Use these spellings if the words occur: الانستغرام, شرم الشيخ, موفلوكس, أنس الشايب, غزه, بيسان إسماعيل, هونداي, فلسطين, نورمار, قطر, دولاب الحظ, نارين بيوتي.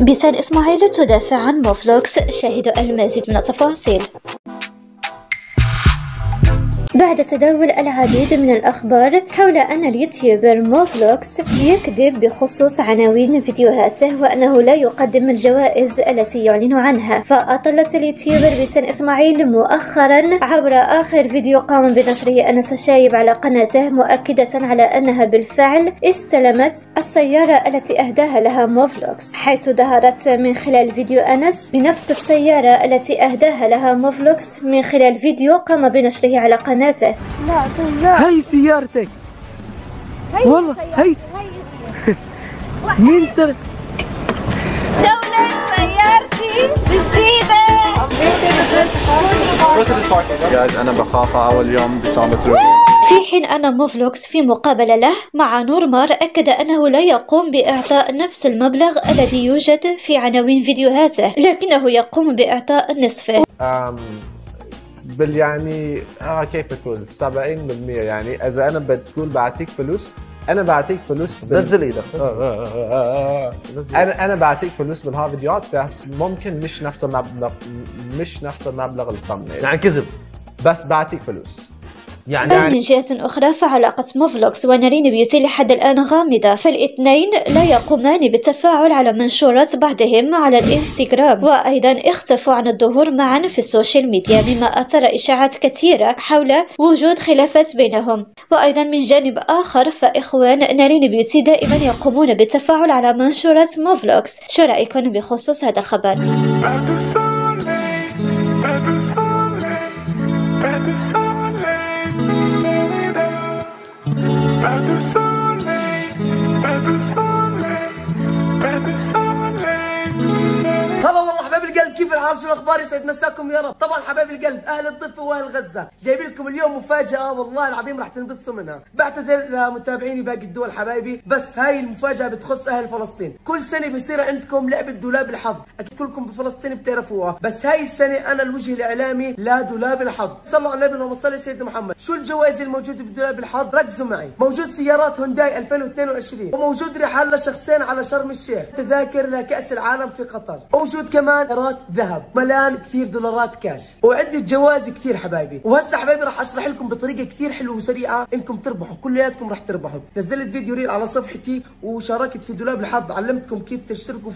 بيسان إسماعيل تدافع عن موفلوكس، شاهدوا المزيد من التفاصيل. بعد تداول العديد من الأخبار حول أن اليوتيوبر موفلوكس يكذب بخصوص عناوين فيديوهاته وأنه لا يقدم الجوائز التي يعلن عنها، فأطلت اليوتيوبر بيسان إسماعيل مؤخرا عبر آخر فيديو قام بنشره أنس الشايب على قناته، مؤكدة على أنها بالفعل استلمت السيارة التي أهداها لها موفلوكس، حيث ظهرت من خلال فيديو أنس بنفس السيارة التي أهداها لها موفلوكس من خلال فيديو قام بنشره على قناته. هاي سيارتك، والله هاي مين سر دولاب سيارتي الجديدة. أنا بخاف أول يوم بسامترو. في حين أن موفلوكس في مقابلة له مع نورمار أكد أنه لا يقوم بإعطاء نفس المبلغ الذي يوجد في عناوين فيديوهاته، لكنه يقوم بإعطاء نصفه. يعني كيف تقول 70%، يعني اذا انا بتقول بعطيك فلوس، انا بعطيك فلوس نزل ايدك، انا بعطيك فلوس من ها فيديوهات، بس ممكن مش نفس المبلغ الكامل، يعني كذب، بس بعطيك فلوس. بل من جهة أخرى فعلاقة موفلوكس ونارين بيوتي لحد الآن غامضة، فالاثنين لا يقومان بالتفاعل على منشورات بعضهم على الانستغرام، وأيضا اختفوا عن الظهور معا في السوشيال ميديا، مما أثار إشاعات كثيرة حول وجود خلافات بينهم. وأيضا من جانب آخر فإخوان نارين بيوتي دائما يقومون بالتفاعل على منشورات موفلوكس. شو رأيكم بخصوص هذا الخبر؟ هلا والله حبايب القلب، كيف الحال؟ شو الاخبار؟ يسعد مساكم يا رب. طبعا حبايب القلب اهل الضفه واهل غزه، جايب لكم اليوم مفاجاه والله العظيم راح تنبسطوا منها. بعتذر لمتابعيني باقي الدول حبايبي، بس هاي المفاجاه بتخص اهل فلسطين. كل سنه بصير عندكم لعبه دولاب الحظ، اكيد كلكم بفلسطين بتعرفوها، بس هاي السنه انا الوجه الاعلامي لدولاب الحظ. صلوا على النبي اللهم صل سيدنا محمد. شو الجوائز الموجوده بدولاب الحظ؟ ركزوا معي، موجود سيارات هونداي 2022، وموجود رحال لشخصين على شرم الشيخ، تذاكر لكاس العالم في قطر، وموجود كمان دولارات ذهب، ملان كثير دولارات كاش، وعدة جوائز كثير حبايبي. وهسه حبايبي راح اشرح لكم بطريقه كثير حلوه وسريعه انكم تربحوا، كلياتكم راح تربحوا. نزلت فيديو ريل على صفحتي وشاركت في دولاب الحظ، علمتكم كيف تشتركوا فيه.